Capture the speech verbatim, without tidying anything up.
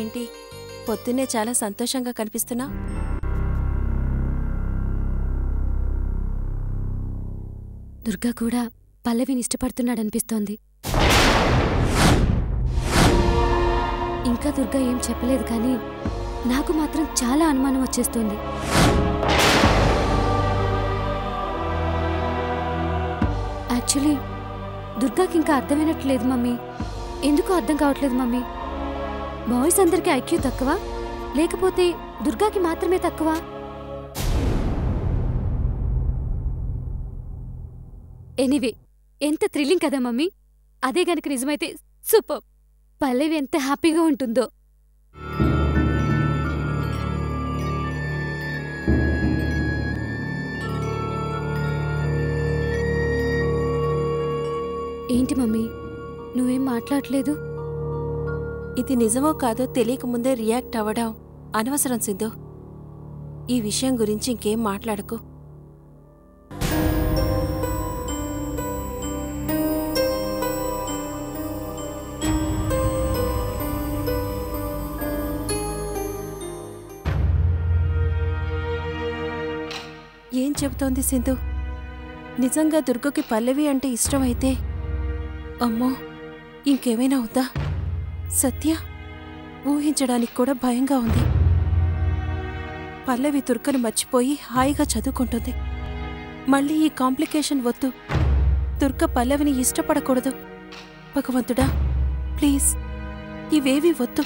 ఏంటి పొద్దునే చాలా సంతోషంగా కనిపిస్తున్నా? దుర్గా కూడా పల్లవిని ఇష్టపడుతున్నాడు అనిపిస్తోంది. ఇంకా దుర్గా ఏం చెప్పలేదు కానీ నాకు మాత్రం చాలా అనుమానం వచ్చేస్తుంది. యాక్చువల్లీ దుర్గాకి ఇంకా అర్థమైనట్లేదు మమ్మీ. ఎందుకు అర్థం కావట్లేదు మమ్మీ? బాయ్స్ అందరికీ ఐక్యూ తక్కువ, లేకపోతే దుర్గాకి మాత్రమే తక్కువ? ఎనీవే ఎంత థ్రిల్లింగ్ కదా మమ్మీ. అదే గనక నిజమైతే సూపర్. పల్లవి ఎంత హ్యాపీగా ఉంటుందో. ఏంటి మమ్మీ నువ్వేం మాట్లాడలేదు? ఇది నిజమో కాదో తెలియకముందే రియాక్ట్ అవ్వడం అనవసరం సింధు. ఈ విషయం గురించి ఇంకేం మాట్లాడకు. ఏం చెబుతోంది సింధు? నిజంగా దుర్గకి పల్లవి అంటే ఇష్టమైతే అమ్మో ఇంకేమైనా ఉందా? సత్య ఊహించడానికి కూడా భయంగా ఉంది. పల్లవి దుర్గను మర్చిపోయి హాయిగా చదువుకుంటుంది. మళ్ళీ ఈ కాంప్లికేషన్ వద్దు. దుర్గ పల్లవిని ఇష్టపడకూడదు. భగవంతుడా ప్లీజ్ ఇవేవీ వద్దు.